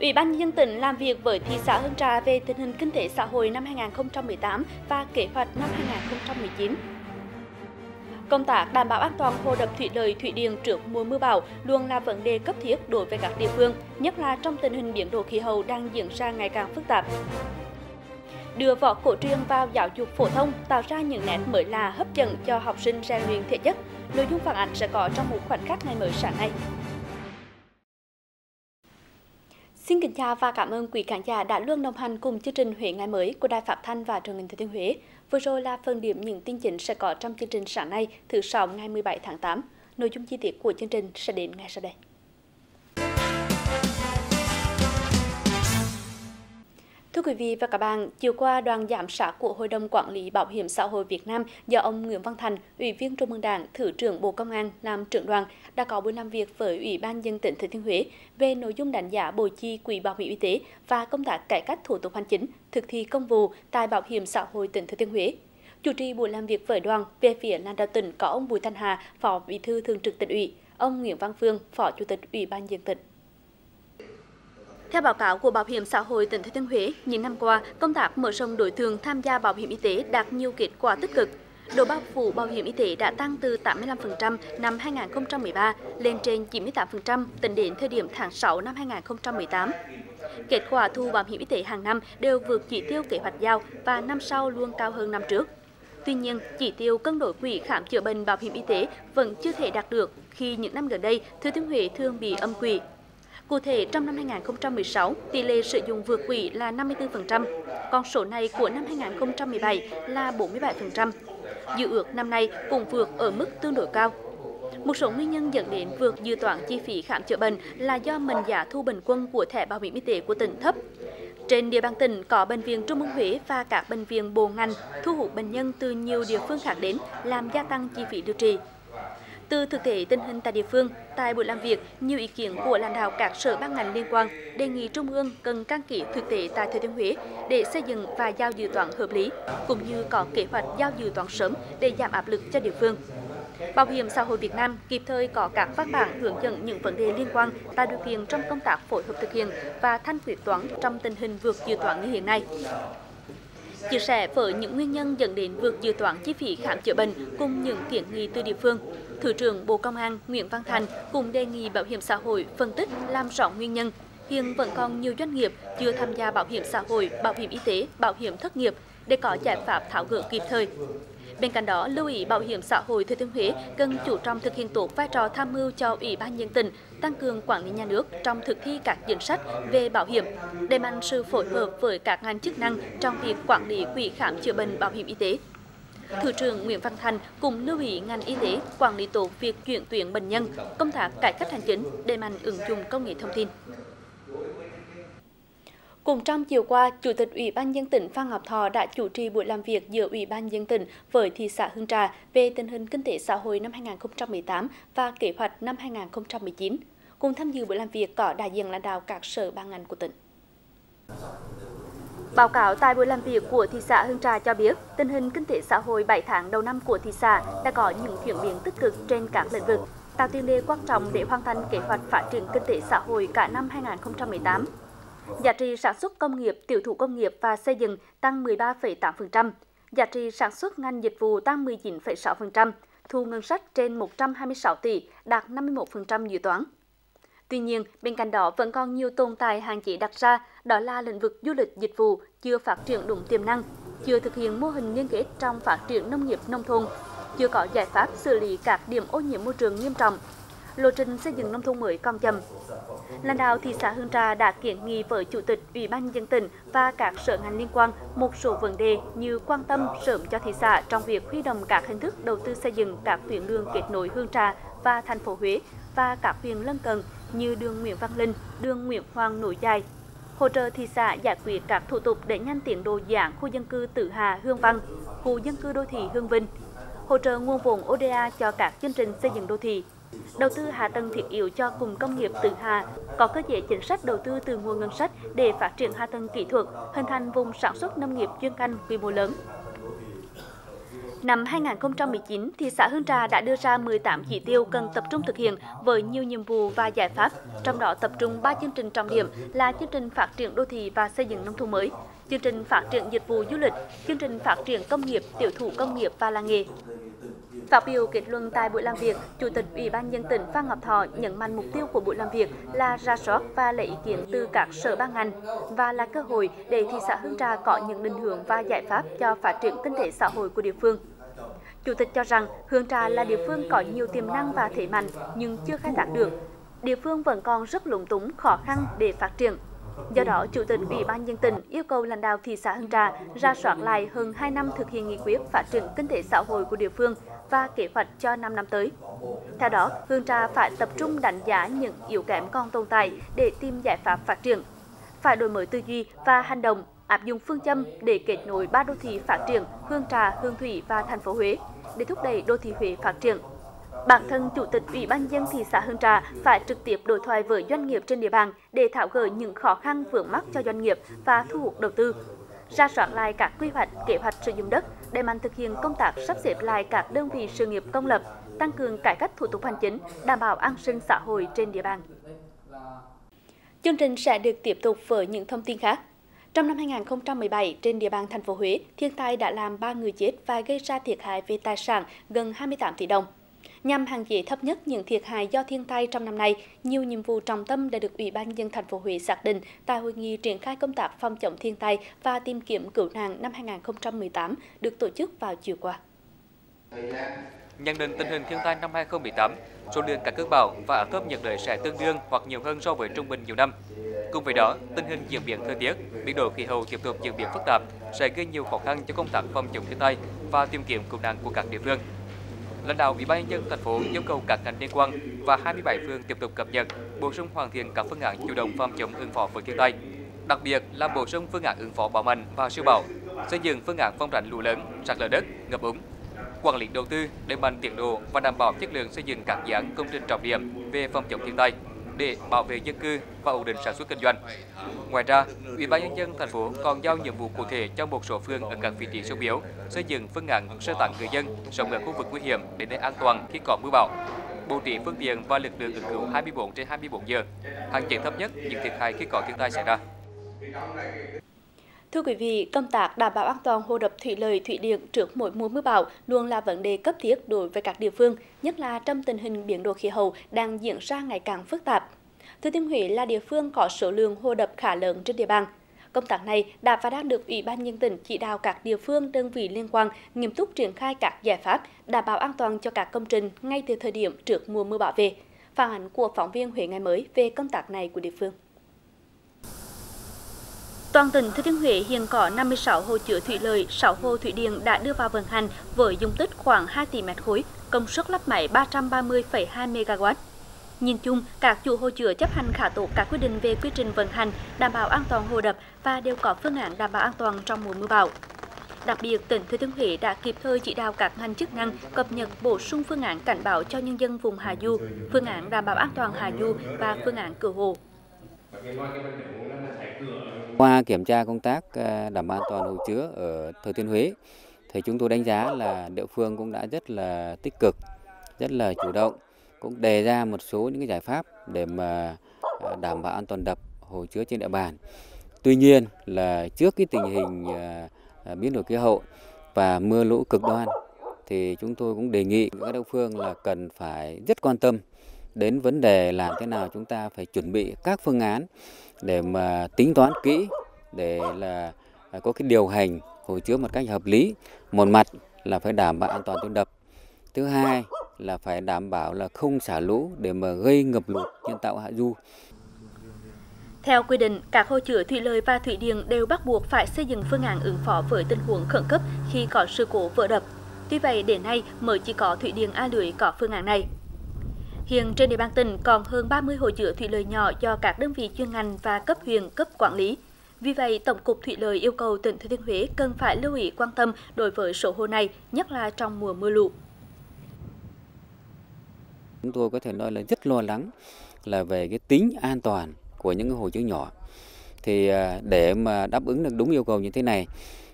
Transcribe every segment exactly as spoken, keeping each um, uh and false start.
Ủy ban nhân dân tỉnh làm việc với thị xã Hương Trà về tình hình kinh tế xã hội năm hai nghìn không trăm mười tám và kế hoạch năm hai nghìn không trăm mười chín. Công tác đảm bảo an toàn hồ đập thủy lợi thủy điện trước mùa mưa bão luôn là vấn đề cấp thiết đối với các địa phương, nhất là trong tình hình biến đổi khí hậu đang diễn ra ngày càng phức tạp. Đưa võ cổ truyền vào giáo dục phổ thông tạo ra những nét mới lạ hấp dẫn cho học sinh rèn luyện thể chất. Nội dung phản ánh sẽ có trong một khoảnh khắc Ngày Mới sáng nay. Xin kính chào và cảm ơn quý khán giả đã luôn đồng hành cùng chương trình Huế Ngày Mới của Đài Phát thanh và Truyền hình Thừa Thiên Huế. Vừa rồi là phần điểm những tin chính sẽ có trong chương trình sáng nay, thứ Sáu ngày mười bảy tháng tám. Nội dung chi tiết của chương trình sẽ đến ngay sau đây. Thưa quý vị và các bạn, chiều qua, đoàn giám sát của Hội đồng Quản lý Bảo hiểm xã hội Việt Nam do ông Nguyễn Văn Thành, Ủy viên Trung ương Đảng, Thứ trưởng Bộ Công an làm trưởng đoàn đã có buổi làm việc với Ủy ban nhân dân tỉnh Thừa Thiên Huế về nội dung đánh giá bội chi quỹ bảo hiểm y tế và công tác cải cách thủ tục hành chính, thực thi công vụ tại Bảo hiểm xã hội tỉnh Thừa Thiên Huế. Chủ trì buổi làm việc với đoàn, về phía lãnh đạo tỉnh có ông Bùi Thanh Hà, Phó Bí thư Thường trực Tỉnh ủy, ông Nguyễn Văn Phương, Phó Chủ tịch Ủy ban nhân dân tỉnh. Theo báo cáo của Bảo hiểm xã hội tỉnh Thừa Thiên Huế, những năm qua, công tác mở rộng đối tượng tham gia bảo hiểm y tế đạt nhiều kết quả tích cực. Độ bao phủ bảo hiểm y tế đã tăng từ tám mươi lăm phần trăm năm hai nghìn không trăm mười ba lên trên chín mươi tám phần trăm tính đến thời điểm tháng sáu năm hai nghìn không trăm mười tám. Kết quả thu bảo hiểm y tế hàng năm đều vượt chỉ tiêu kế hoạch giao và năm sau luôn cao hơn năm trước. Tuy nhiên, chỉ tiêu cân đối quỹ khám chữa bệnh bảo hiểm y tế vẫn chưa thể đạt được khi những năm gần đây Thừa Thiên Huế thường bị âm quỹ. Cụ thể, trong năm hai nghìn không trăm mười sáu, tỷ lệ sử dụng vượt quỹ là năm mươi tư phần trăm, con số này của năm hai nghìn không trăm mười bảy là bốn mươi bảy phần trăm. Dự ước năm nay cũng vượt ở mức tương đối cao. Một số nguyên nhân dẫn đến vượt dự toán chi phí khám chữa bệnh là do mệnh giá thu bình quân của thẻ bảo hiểm y tế của tỉnh thấp. Trên địa bàn tỉnh có bệnh viện Trung ương Huế và các bệnh viện bộ ngành thu hút bệnh nhân từ nhiều địa phương khác đến làm gia tăng chi phí điều trị. Từ thực tế tình hình tại địa phương, tại buổi làm việc, nhiều ý kiến của lãnh đạo các sở ban ngành liên quan đề nghị Trung ương cần căn cứ thực tế tại Thừa Thiên Huế để xây dựng và giao dự toán hợp lý, cũng như có kế hoạch giao dự toán sớm để giảm áp lực cho địa phương. Bảo hiểm xã hội Việt Nam kịp thời có các văn bản hướng dẫn những vấn đề liên quan tạo điều kiện trong công tác phối hợp thực hiện và thanh quyết toán trong tình hình vượt dự toán như hiện nay. Chia sẻ với những nguyên nhân dẫn đến vượt dự toán chi phí khám chữa bệnh cùng những kiến nghị từ địa phương, Thứ trưởng Bộ Công an Nguyễn Văn Thành cùng đề nghị Bảo hiểm xã hội phân tích làm rõ nguyên nhân. Hiện vẫn còn nhiều doanh nghiệp chưa tham gia bảo hiểm xã hội, bảo hiểm y tế, bảo hiểm thất nghiệp để có giải pháp tháo gỡ kịp thời. Bên cạnh đó, lưu ý Bảo hiểm xã hội Thừa Thiên Huế cần chủ trọng thực hiện tốt vai trò tham mưu cho Ủy ban nhân dân tỉnh, tăng cường quản lý nhà nước trong thực thi các chính sách về bảo hiểm, đẩy mạnh sự phối hợp với các ngành chức năng trong việc quản lý quỹ khám chữa bệnh bảo hiểm y tế. Thứ trưởng Nguyễn Văn Thành cùng lưu ý ngành y tế quản lý tốt việc chuyển tuyển bệnh nhân, công tác cải cách hành chính, đẩy mạnh ứng dụng công nghệ thông tin. Cùng trong chiều qua, Chủ tịch Ủy ban nhân dân tỉnh Phan Ngọc Thọ đã chủ trì buổi làm việc giữa Ủy ban nhân dân tỉnh với thị xã Hương Trà về tình hình kinh tế xã hội năm hai nghìn không trăm mười tám và kế hoạch năm hai nghìn không trăm mười chín. Cùng tham dự buổi làm việc có đại diện lãnh đạo các sở ban ngành của tỉnh. Báo cáo tại buổi làm việc của thị xã Hương Trà cho biết, tình hình kinh tế xã hội bảy tháng đầu năm của thị xã đã có những chuyển biến tích cực trên các lĩnh vực, tạo tiền đề quan trọng để hoàn thành kế hoạch phát triển kinh tế xã hội cả năm hai nghìn không trăm mười tám. Giá trị sản xuất công nghiệp, tiểu thủ công nghiệp và xây dựng tăng mười ba phẩy tám phần trăm, giá trị sản xuất ngành dịch vụ tăng mười chín phẩy sáu phần trăm, thu ngân sách trên một trăm hai mươi sáu tỷ, đạt năm mươi mốt phần trăm dự toán. Tuy nhiên, bên cạnh đó vẫn còn nhiều tồn tại hạn chế đặt ra, đó là lĩnh vực du lịch dịch vụ chưa phát triển đúng tiềm năng, chưa thực hiện mô hình liên kết trong phát triển nông nghiệp nông thôn, chưa có giải pháp xử lý các điểm ô nhiễm môi trường nghiêm trọng, lộ trình xây dựng nông thôn mới còn chậm. Lãnh đạo thị xã Hương Trà đã kiến nghị với Chủ tịch Ủy ban nhân dân tỉnh và các sở ngành liên quan một số vấn đề như quan tâm sớm cho thị xã trong việc huy động các hình thức đầu tư xây dựng các tuyến đường kết nối Hương Trà và thành phố Huế và các huyện lân cận như đường Nguyễn Văn Linh, đường Nguyễn Hoàng nối dài, hỗ trợ thị xã giải quyết các thủ tục để nhanh tiến độ dự án khu dân cư Tử Hà Hương Văn, khu dân cư đô thị Hương Vinh, hỗ trợ nguồn vốn ô đê a cho các chương trình xây dựng đô thị. Đầu tư hạ tầng thiết yếu cho cụm công nghiệp Tử Hà, có cơ chế chính sách đầu tư từ nguồn ngân sách để phát triển hạ tầng kỹ thuật, hình thành vùng sản xuất nông nghiệp chuyên canh quy mô lớn. Năm hai nghìn không trăm mười chín, thị xã Hương Trà đã đưa ra mười tám chỉ tiêu cần tập trung thực hiện với nhiều nhiệm vụ và giải pháp, trong đó tập trung ba chương trình trọng điểm là chương trình phát triển đô thị và xây dựng nông thôn mới, chương trình phát triển dịch vụ du lịch, chương trình phát triển công nghiệp, tiểu thủ công nghiệp và làng nghề. Phát biểu kết luận tại buổi làm việc, Chủ tịch Ủy ban nhân dân tỉnh Phan Ngọc Thọ nhấn mạnh mục tiêu của buổi làm việc là rà soát và lấy ý kiến từ các sở ban ngành và là cơ hội để thị xã Hương Trà có những định hướng và giải pháp cho phát triển kinh tế xã hội của địa phương. Chủ tịch cho rằng Hương Trà là địa phương có nhiều tiềm năng và thế mạnh nhưng chưa khai thác được. Địa phương vẫn còn rất lúng túng, khó khăn để phát triển. Do đó, Chủ tịch Ủy ban nhân dân tỉnh yêu cầu lãnh đạo thị xã Hương Trà rà soát lại hơn hai năm thực hiện nghị quyết phát triển kinh tế xã hội của địa phương và kế hoạch cho năm năm tới. Theo đó, Hương Trà phải tập trung đánh giá những yếu kém còn tồn tại để tìm giải pháp phát triển, phải đổi mới tư duy và hành động, áp dụng phương châm để kết nối ba đô thị phát triển Hương Trà, Hương Thủy và thành phố Huế để thúc đẩy đô thị Huế phát triển. Bản thân Chủ tịch Ủy ban nhân dân thị xã Hương Trà phải trực tiếp đối thoại với doanh nghiệp trên địa bàn để tháo gỡ những khó khăn vướng mắc cho doanh nghiệp và thu hút đầu tư, rà soát lại các quy hoạch, kế hoạch sử dụng đất, đẩy mạnh thực hiện công tác sắp xếp lại các đơn vị sự nghiệp công lập, tăng cường cải cách thủ tục hành chính, đảm bảo an sinh xã hội trên địa bàn. Chương trình sẽ được tiếp tục với những thông tin khác. Trong năm hai nghìn không trăm mười bảy, trên địa bàn thành phố Huế, thiên tai đã làm ba người chết và gây ra thiệt hại về tài sản gần hai mươi tám tỷ đồng. Nhằm hạn chế thấp nhất những thiệt hại do thiên tai trong năm nay, nhiều nhiệm vụ trọng tâm đã được Ủy ban nhân dân thành phố Huế xác định tại hội nghị triển khai công tác phòng chống thiên tai và tìm kiếm cứu nạn năm hai nghìn không trăm mười tám được tổ chức vào chiều qua. Nhận định tình hình thiên tai năm hai nghìn không trăm mười tám, số lượng các cơn bão và áp thấp nhiệt đới sẽ tương đương hoặc nhiều hơn so với trung bình nhiều năm. Cùng với đó, tình hình diễn biến thời tiết, biến đổi khí hậu tiếp tục diễn biến phức tạp sẽ gây nhiều khó khăn cho công tác phòng chống thiên tai và tìm kiếm cứu nạn của các địa phương. Lãnh đạo Ủy ban nhân dân thành phố yêu cầu các ngành liên quan và hai mươi bảy phường tiếp tục cập nhật, bổ sung hoàn thiện các phương án chủ động phòng chống ứng phó với thiên tai, đặc biệt là bổ sung phương án ứng phó bão mạnh và siêu bão, xây dựng phương án phòng tránh lũ lớn, sạt lở đất, ngập úng, quản lý đầu tư, đẩy mạnh tiến độ và đảm bảo chất lượng xây dựng các dự án công trình trọng điểm về phòng chống thiên tai để bảo vệ dân cư và ổn định sản xuất kinh doanh. Ngoài ra, Ủy ban nhân dân thành phố còn giao nhiệm vụ cụ thể cho một số phường ở các vị trí sung yếu, xây dựng phương án sơ tán người dân sống ở khu vực nguy hiểm đến nơi an toàn khi có mưa bão, bố trí phương tiện và lực lượng ứng cứu hai mươi tư trên hai mươi tư giờ, hạn chế thấp nhất những thiệt hại khi có thiên tai xảy ra. Thưa quý vị, công tác đảm bảo an toàn hồ đập thủy lợi, thủy điện trước mỗi mùa mưa bão luôn là vấn đề cấp thiết đối với các địa phương, nhất là trong tình hình biến đổi khí hậu đang diễn ra ngày càng phức tạp. Thừa Thiên Huế là địa phương có số lượng hồ đập khá lớn trên địa bàn. Công tác này đã và đang được Ủy ban nhân dân tỉnh chỉ đạo các địa phương, đơn vị liên quan nghiêm túc triển khai các giải pháp đảm bảo an toàn cho các công trình ngay từ thời điểm trước mùa mưa bão về. Phản ánh của phóng viên Huế Ngày Mới về công tác này của địa phương. Toàn tỉnh Thừa Thiên Huế hiện có năm mươi sáu hồ chứa thủy lợi, sáu hồ thủy điện đã đưa vào vận hành với dung tích khoảng hai tỷ mét khối, công suất lắp máy ba trăm ba mươi phẩy hai mê ga oát. Nhìn chung, các chủ hồ chứa chấp hành khá tốt các quy định về quy trình vận hành, đảm bảo an toàn hồ đập và đều có phương án đảm bảo an toàn trong mùa mưa bão. Đặc biệt, tỉnh Thừa Thiên Huế đã kịp thời chỉ đạo các ngành chức năng cập nhật bổ sung phương án cảnh báo cho nhân dân vùng hạ du, phương án đảm bảo an toàn hạ du và phương án cứu hộ. Qua kiểm tra công tác đảm bảo an toàn hồ chứa ở Thừa Thiên Huế thì chúng tôi đánh giá là địa phương cũng đã rất là tích cực, rất là chủ động, cũng đề ra một số những cái giải pháp để mà đảm bảo an toàn đập hồ chứa trên địa bàn. Tuy nhiên là trước cái tình hình biến đổi khí hậu và mưa lũ cực đoan thì chúng tôi cũng đề nghị các địa phương là cần phải rất quan tâm đến vấn đề làm thế nào chúng ta phải chuẩn bị các phương án để mà tính toán kỹ để là có cái điều hành hồ chứa một cách hợp lý. Một mặt là phải đảm bảo an toàn tuyến đập, thứ hai là phải đảm bảo là không xả lũ để mà gây ngập lụt nhân tạo hạ du. Theo quy định, các hồ chứa thủy lợi và thủy điện đều bắt buộc phải xây dựng phương án ứng phó với tình huống khẩn cấp khi có sự cố vỡ đập. Tuy vậy, đến nay mới chỉ có thủy điện A Lưới có phương án này. Hiện trên địa bàn tỉnh còn hơn ba mươi hồ chứa thủy lợi nhỏ do các đơn vị chuyên ngành và cấp huyện, cấp quản lý. Vì vậy, Tổng cục Thủy lợi yêu cầu tỉnh Thừa Thiên Huế cần phải lưu ý quan tâm đối với số hồ này, nhất là trong mùa mưa lũ. Chúng tôi có thể nói là rất lo lắng là về cái tính an toàn của những hồ chứa nhỏ. Thì để mà đáp ứng được đúng yêu cầu như thế này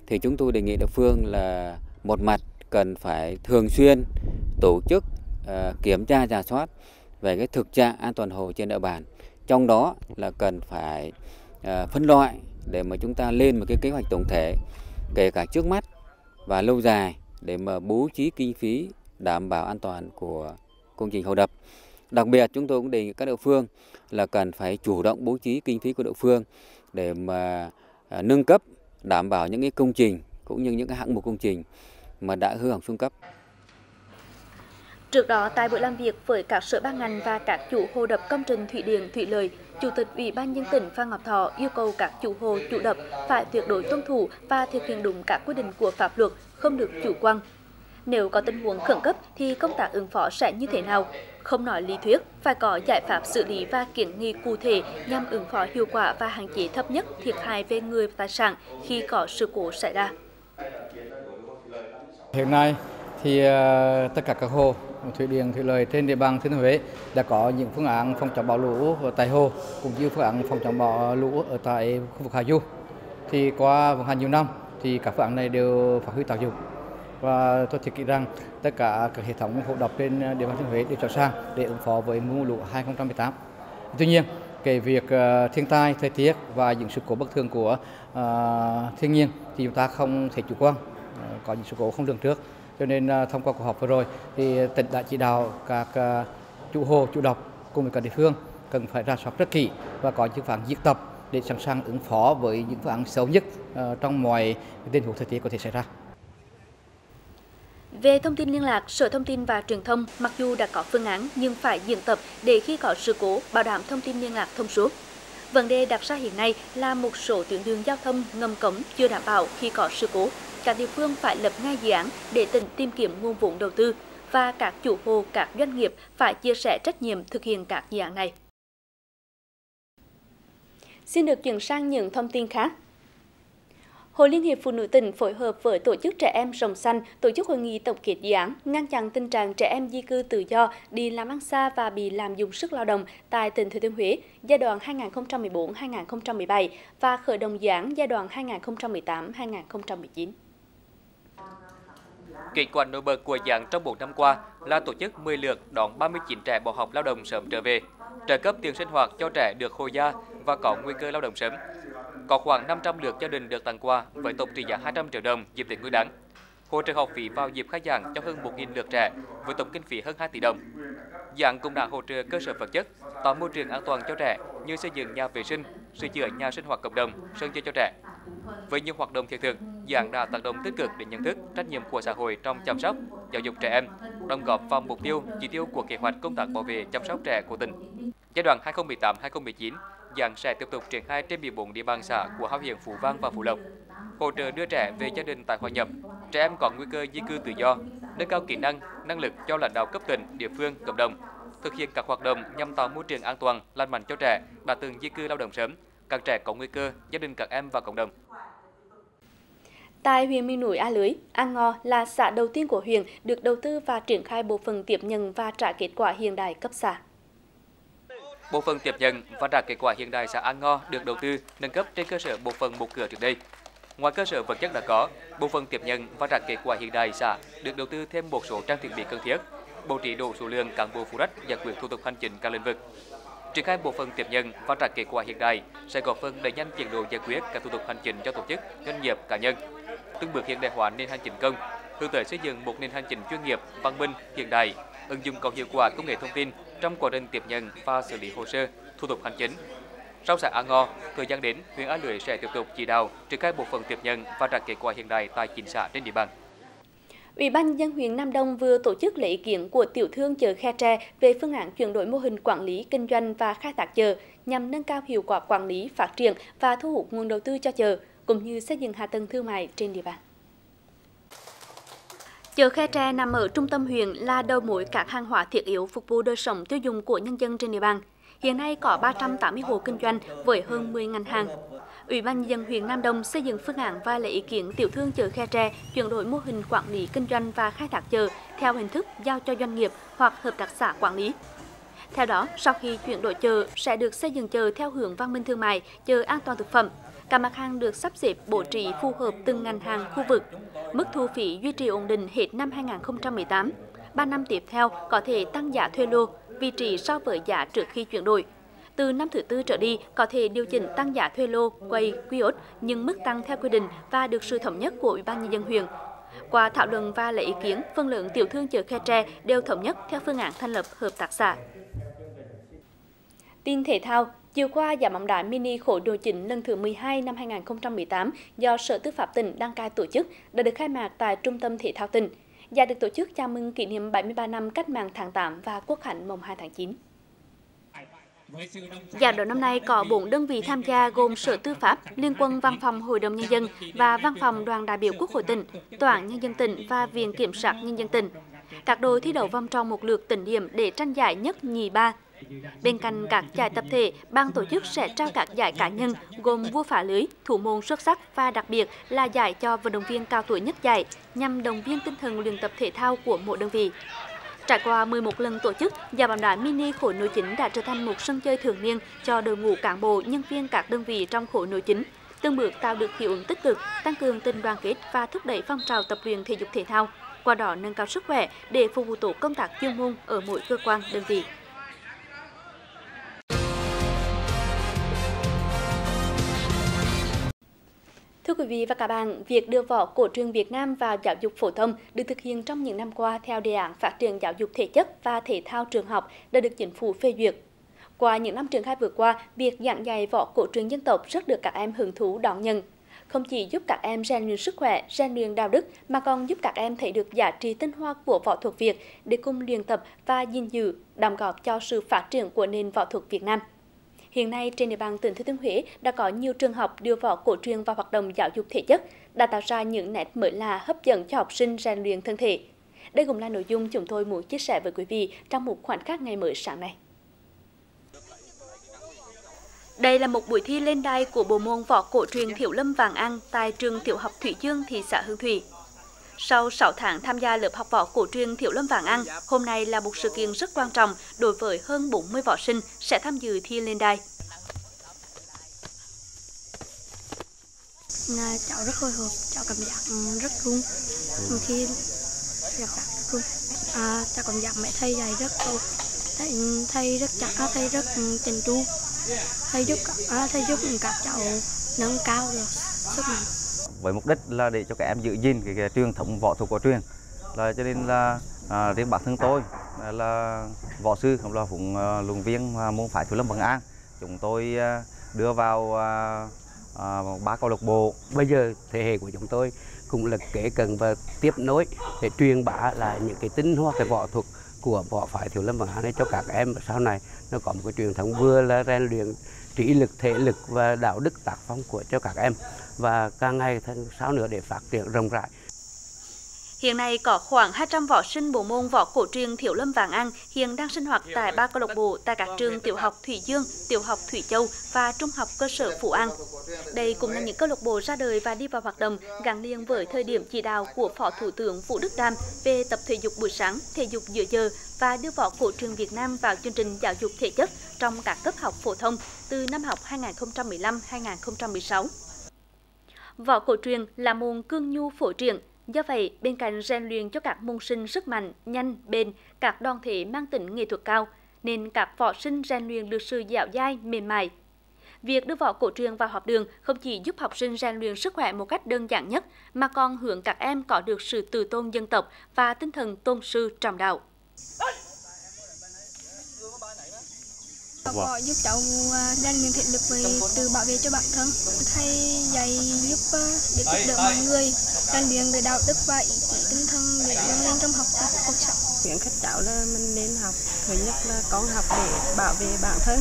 thì chúng tôi đề nghị địa phương là một mặt cần phải thường xuyên tổ chức uh, kiểm tra rà soát về cái thực trạng an toàn hồ trên địa bàn. Trong đó là cần phải uh, phân loại để mà chúng ta lên một cái kế hoạch tổng thể, kể cả trước mắt và lâu dài, để mà bố trí kinh phí đảm bảo an toàn của công trình hồ đập. Đặc biệt chúng tôi cũng đề nghị các địa phương là cần phải chủ động bố trí kinh phí của địa phương để mà uh, nâng cấp, đảm bảo những cái công trình cũng như những cái hạng mục công trình mà đã hư hỏng xuống cấp. Trước đó, tại buổi làm việc với các sở ban ngành và các chủ hồ đập công trình thủy điện, thủy lợi, Chủ tịch Ủy ban nhân dân tỉnh Phan Ngọc Thọ yêu cầu các chủ hồ, chủ đập phải tuyệt đối tuân thủ và thực hiện đúng các quy định của pháp luật, không được chủ quan. Nếu có tình huống khẩn cấp thì công tác ứng phó sẽ như thế nào? Không nói lý thuyết, phải có giải pháp xử lý và kiến nghị cụ thể nhằm ứng phó hiệu quả và hạn chế thấp nhất thiệt hại về người và tài sản khi có sự cố xảy ra. Hiện nay thì tất cả các hồ thủy điện, thủy lợi trên địa bàn Thừa Thiên Huế đã có những phương án phòng chống bão lũ ở tại hồ cũng như phương án phòng chống bão lũ ở tại khu vực hạ du. Thì qua vận hành nhiều năm thì các phương án này đều phát huy tác dụng. Và tôi thiết nghĩ rằng tất cả các hệ thống hồ đập trên địa bàn Thừa Thiên Huế đều sẵn sàng để ứng phó với mùa lũ hai không một tám. Tuy nhiên, cái việc thiên tai, thời tiết và những sự cố bất thường của uh, thiên nhiên thì chúng ta không thể chủ quan, có những sự cố không lường trước. Cho nên thông qua cuộc họp vừa rồi thì tỉnh đã chỉ đạo các chủ hồ, chủ đập cùng với các địa phương cần phải rà soát rất kỹ và có những phương án diễn tập để sẵn sàng ứng phó với những phương án xấu nhất trong mọi tình huống thời tiết có thể xảy ra. Về thông tin liên lạc, Sở Thông tin và Truyền thông mặc dù đã có phương án nhưng phải diễn tập để khi có sự cố bảo đảm thông tin liên lạc thông suốt. Vấn đề đặt ra hiện nay là một số tuyến đường giao thông ngầm cống chưa đảm bảo khi có sự cố. Các địa phương phải lập ngay dự án để tỉnh tìm kiếm nguồn vốn đầu tư và các chủ hồ, các doanh nghiệp phải chia sẻ trách nhiệm thực hiện các dự án này. Xin được chuyển sang những thông tin khác. Hội Liên hiệp Phụ nữ tỉnh phối hợp với Tổ chức Trẻ em Rồng Xanh tổ chức hội nghị tổng kết dự án ngăn chặn tình trạng trẻ em di cư tự do đi làm ăn xa và bị lạm dụng sức lao động tại tỉnh Thừa Thiên Huế giai đoạn hai nghìn không trăm mười bốn đến hai nghìn không trăm mười bảy và khởi động dự án giai đoạn hai nghìn không trăm mười tám đến hai nghìn không trăm mười chín. Kết quả nổi bật của dự án trong một năm qua là tổ chức mười lượt đón ba mươi chín trẻ bỏ học lao động sớm trở về, trợ cấp tiền sinh hoạt cho trẻ được hồi gia và có nguy cơ lao động sớm. Có khoảng năm trăm lượt gia đình được tặng quà với tổng trị giá hai trăm triệu đồng dịp Tết Nguyên đán. Hỗ trợ học phí vào dịp khai giảng cho hơn một nghìn lượt trẻ với tổng kinh phí hơn hai tỷ đồng. Dự án cũng đã hỗ trợ cơ sở vật chất, tạo môi trường an toàn cho trẻ như xây dựng nhà vệ sinh, sửa chữa nhà sinh hoạt cộng đồng, sân chơi cho trẻ. Với nhiều hoạt động thiết thực, dự án đã tác động tích cực đến nhận thức, trách nhiệm của xã hội trong chăm sóc, giáo dục trẻ em, đóng góp vào mục tiêu, chỉ tiêu của kế hoạch công tác bảo vệ chăm sóc trẻ của tỉnh. Giai đoạn hai nghìn không trăm mười tám đến hai nghìn không trăm mười chín, dự án sẽ tiếp tục triển khai trên mười bốn địa bàn xã của hai huyện Phú Vang và Phú Lộc, hỗ trợ đưa trẻ về gia đình tái hòa nhập, trẻ em có nguy cơ di cư tự do, nâng cao kỹ năng, năng lực cho lãnh đạo cấp tỉnh, địa phương, cộng đồng, thực hiện các hoạt động nhằm tạo môi trường an toàn, lành mạnh cho trẻ đã từng di cư lao động sớm, các trẻ có nguy cơ, gia đình các em và cộng đồng. Tại huyện miền núi A Lưới, An Ngò là xã đầu tiên của huyện được đầu tư và triển khai bộ phận tiếp nhận và trả kết quả hiện đại cấp xã. Bộ phận tiếp nhận và trả kết quả hiện đại xã An Ngò được đầu tư nâng cấp trên cơ sở bộ phận một cửa trước đây. Ngoài cơ sở vật chất đã có, bộ phận tiếp nhận và trả kết quả hiện đại xã được đầu tư thêm một số trang thiết bị cần thiết, bố trí đủ số lượng cán bộ phụ trách giải quyết thủ tục hành chính các lĩnh vực. Triển khai bộ phận tiếp nhận và trả kết quả hiện đại sẽ góp phần đẩy nhanh tiến độ giải quyết các thủ tục hành chính cho tổ chức, doanh nghiệp, cá nhân, từng bước hiện đại hóa nền hành chính công, hướng tới xây dựng một nền hành chính chuyên nghiệp, văn minh, hiện đại, ứng dụng có hiệu quả công nghệ thông tin trong quá trình tiếp nhận và xử lý hồ sơ, thủ tục hành chính. Sau xã An Ngò, thời gian đến, huyện A Lưới sẽ tiếp tục chỉ đạo triển khai bộ phận tiếp nhận và trả kết quả hiện đại tại chín xã trên địa bàn. Ủy ban nhân dân huyện Nam Đông vừa tổ chức lấy ý kiến của tiểu thương chợ Khe Tre về phương án chuyển đổi mô hình quản lý, kinh doanh và khai thác chợ nhằm nâng cao hiệu quả quản lý, phát triển và thu hút nguồn đầu tư cho chợ, cũng như xây dựng hạ tầng thương mại trên địa bàn. Chợ Khe Tre nằm ở trung tâm huyện, là đầu mối các hàng hóa thiết yếu phục vụ đời sống tiêu dùng của nhân dân trên địa bàn. Hiện nay có ba trăm tám mươi hộ kinh doanh với hơn mười ngành hàng. Ủy ban nhân dân huyện Nam Đông xây dựng phương án và lấy ý kiến tiểu thương chợ Khe Tre chuyển đổi mô hình quản lý kinh doanh và khai thác chợ theo hình thức giao cho doanh nghiệp hoặc hợp tác xã quản lý. Theo đó, sau khi chuyển đổi chợ sẽ được xây dựng chợ theo hướng văn minh thương mại, chợ an toàn thực phẩm. Các mặt hàng được sắp xếp bố trí phù hợp từng ngành hàng khu vực. mức thu phí duy trì ổn định hết năm hai nghìn không trăm mười tám. ba năm tiếp theo có thể tăng giá thuê lô, vị trí so với giá trước khi chuyển đổi. Từ năm thứ tư trở đi, có thể điều chỉnh tăng giá thuê lô, quầy, kiosk, nhưng mức tăng theo quy định và được sự thống nhất của Ủy ban Nhân dân huyện. Qua thảo luận và lấy ý kiến, phần lớn tiểu thương chợ Khe Tre đều thống nhất theo phương án thành lập hợp tác xã. Tin thể thao, chiều qua giải bóng đá mini khối đội chính lần thứ mười hai năm hai nghìn không trăm mười tám do Sở Tư pháp tỉnh đăng cai tổ chức đã được khai mạc tại Trung tâm Thể thao tỉnh. Giải được tổ chức chào mừng kỷ niệm bảy mươi ba năm Cách mạng tháng tám và Quốc khánh mùng hai tháng chín. Giải đấu năm nay có bốn đơn vị tham gia gồm Sở Tư pháp, Liên quân Văn phòng Hội đồng Nhân dân và Văn phòng Đoàn đại biểu Quốc hội tỉnh, Tòa án Nhân dân tỉnh và Viện Kiểm sát Nhân dân tỉnh. Các đội thi đấu vòng tròn một lượt tính điểm để tranh giải nhất, nhì, ba. Bên cạnh các giải tập thể, ban tổ chức sẽ trao các giải cá nhân gồm vua phá lưới, thủ môn xuất sắc và đặc biệt là giải cho vận động viên cao tuổi nhất giải nhằm động viên tinh thần luyện tập thể thao của mỗi đơn vị. Trải qua mười một lần tổ chức, giải bóng đá mini khối nội chính đã trở thành một sân chơi thường niên cho đội ngũ cán bộ, nhân viên các đơn vị trong khối nội chính, từng bước tạo được hiệu ứng tích cực, tăng cường tình đoàn kết và thúc đẩy phong trào tập luyện thể dục thể thao, qua đó nâng cao sức khỏe để phục vụ tổ công tác chuyên môn ở mỗi cơ quan đơn vị. Thưa quý vị và các bạn, việc đưa võ cổ truyền Việt Nam vào giáo dục phổ thông được thực hiện trong những năm qua theo đề án phát triển giáo dục thể chất và thể thao trường học đã được Chính phủ phê duyệt. Qua những năm triển khai vừa qua, việc giảng dạy võ cổ truyền dân tộc rất được các em hứng thú đón nhận. Không chỉ giúp các em rèn luyện sức khỏe, rèn luyện đạo đức mà còn giúp các em thấy được giá trị tinh hoa của võ thuật Việt để cùng luyện tập và gìn giữ, đóng góp cho sự phát triển của nền võ thuật Việt Nam. Hiện nay, trên địa bàn tỉnh Thừa Thiên Huế đã có nhiều trường học đưa võ cổ truyền vào hoạt động giáo dục thể chất, đã tạo ra những nét mới lạ hấp dẫn cho học sinh rèn luyện thân thể. Đây cũng là nội dung chúng tôi muốn chia sẻ với quý vị trong một khoảnh khắc ngày mới sáng nay. Đây là một buổi thi lên đài của bộ môn võ cổ truyền Thiếu Lâm Vạn An tại trường tiểu học Thủy Dương, thị xã Hương Thủy. Sau sáu tháng tham gia lớp học võ cổ truyền Thiếu Lâm Vạn An, hôm nay là một sự kiện rất quan trọng đối với hơn bốn mươi võ sinh sẽ tham dự thi lên đài. Là cháu rất hồi hộp, cháu cảm giác rất run. Khi gặp bạn rất run. À, cháu cảm giác mẹ thầy dạy rất tốt, thầy, thầy rất chặt, thầy rất chỉnh chu, thầy giúp à, thầy giúp các cháu nâng cao được sức mạnh. Với mục đích là để cho các em giữ gìn cái, cái truyền thống võ thuật cổ truyền, là cho nên là à, riêng bản thân tôi là võ sư cũng là phụng à, luận viên à, môn phái Thiếu Lâm Vạn An, chúng tôi à, đưa vào à, à, ba câu lạc bộ. Bây giờ thế hệ của chúng tôi cũng là kế cận và tiếp nối để truyền bá là những cái tinh hoa cái võ thuật của võ phái Thiếu Lâm Vạn An cho các em sau này nó có một cái truyền thống vừa là rèn luyện trí lực, thể lực và đạo đức tác phong của cho các em và càng ngày sau nữa để phát triển rộng rãi. Hiện nay có khoảng hai trăm võ sinh bộ môn võ cổ truyền Thiếu Lâm Vạn An hiện đang sinh hoạt tại ba câu lạc bộ tại các trường tiểu học Thủy Dương, tiểu học Thủy Châu và trung học cơ sở Phú An. Đây cũng là những câu lạc bộ ra đời và đi vào hoạt động gắn liền với thời điểm chỉ đạo của Phó Thủ tướng Vũ Đức Đam về tập thể dục buổi sáng, thể dục giữa giờ và đưa võ cổ truyền Việt Nam vào chương trình giáo dục thể chất trong các cấp học phổ thông từ năm học hai nghìn không trăm mười lăm hai nghìn không trăm mười sáu. Võ cổ truyền là môn cương nhu phổ truyền. Do vậy, bên cạnh rèn luyện cho các môn sinh sức mạnh, nhanh, bền, các đoàn thể mang tính nghệ thuật cao, nên các võ sinh rèn luyện được sự dẻo dai, mềm mại. Việc đưa võ cổ truyền vào học đường không chỉ giúp học sinh rèn luyện sức khỏe một cách đơn giản nhất, mà còn hướng các em có được sự tự tôn dân tộc và tinh thần tôn sư trọng đạo. Võ giúp cháu rèn luyện thể lực về tự bảo vệ cho bản thân, hay dạy giúp để giúp đỡ mọi người, rèn luyện về đạo đức và ý chí tinh thần để nâng lên trong học tập cuộc sống. Khuyến khích cháu là mình nên học, thứ nhất là con học để bảo vệ bản thân,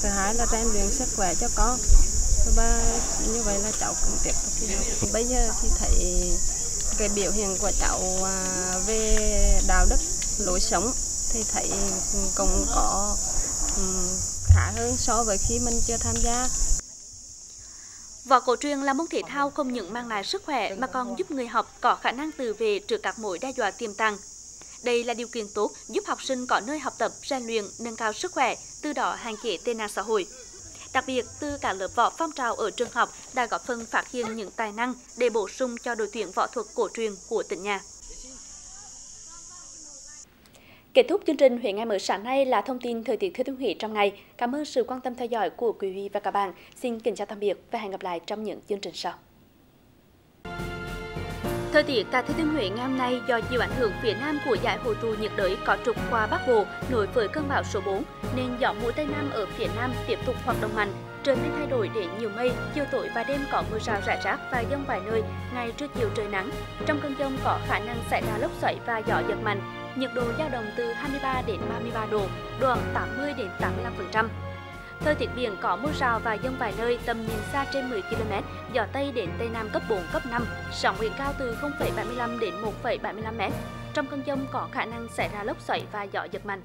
thứ hai là rèn luyện sức khỏe cho con, và như vậy là cháu cũng tiếp tục đi học. Bây giờ thì thấy cái biểu hiện của cháu về đạo đức, lối sống thì thấy cũng có khá hơn so với khi mình chưa tham gia. Võ cổ truyền là môn thể thao không những mang lại sức khỏe mà còn giúp người học có khả năng tự vệ trước các mối đe dọa tiềm tàng. Đây là điều kiện tốt giúp học sinh có nơi học tập, rèn luyện, nâng cao sức khỏe, từ đó hạn chế tệ nạn xã hội. Đặc biệt, từ các lớp võ phong trào ở trường học đã góp phần phát hiện những tài năng để bổ sung cho đội tuyển võ thuật cổ truyền của tỉnh nhà. Kết thúc chương trình Huế Ngày Mới sáng nay là thông tin thời tiết Thừa Thiên Huế trong ngày. Cảm ơn sự quan tâm theo dõi của quý vị và các bạn. Xin kính chào tạm biệt và hẹn gặp lại trong những chương trình sau. Thời tiết tại Thừa Thiên Huế ngày hôm nay do chịu ảnh hưởng phía nam của giải hội tụ nhiệt đới có trục qua Bắc Bộ nối với cơn bão số bốn nên gió mùa Tây Nam ở phía nam tiếp tục hoạt động mạnh, trời nên thay đổi đến nhiều mây, chiều tối và đêm có mưa rào rải rác và dông vài nơi, ngày trưa chiều trời nắng. Trong cơn dông có khả năng xảy ra lốc xoáy và gió giật mạnh, nhiệt độ dao động từ hai mươi ba đến ba mươi ba độ, độ ẩm tám mươi đến tám mươi lăm phần trăm. Thời tiết biển có mưa rào và dông vài nơi, tầm nhìn xa trên mười ki lô mét, gió Tây đến Tây Nam cấp bốn, cấp năm, sóng biển cao từ không phẩy bảy mươi lăm đến một phẩy bảy mươi lăm mét. Trong cơn dông có khả năng xảy ra lốc xoáy và gió giật mạnh.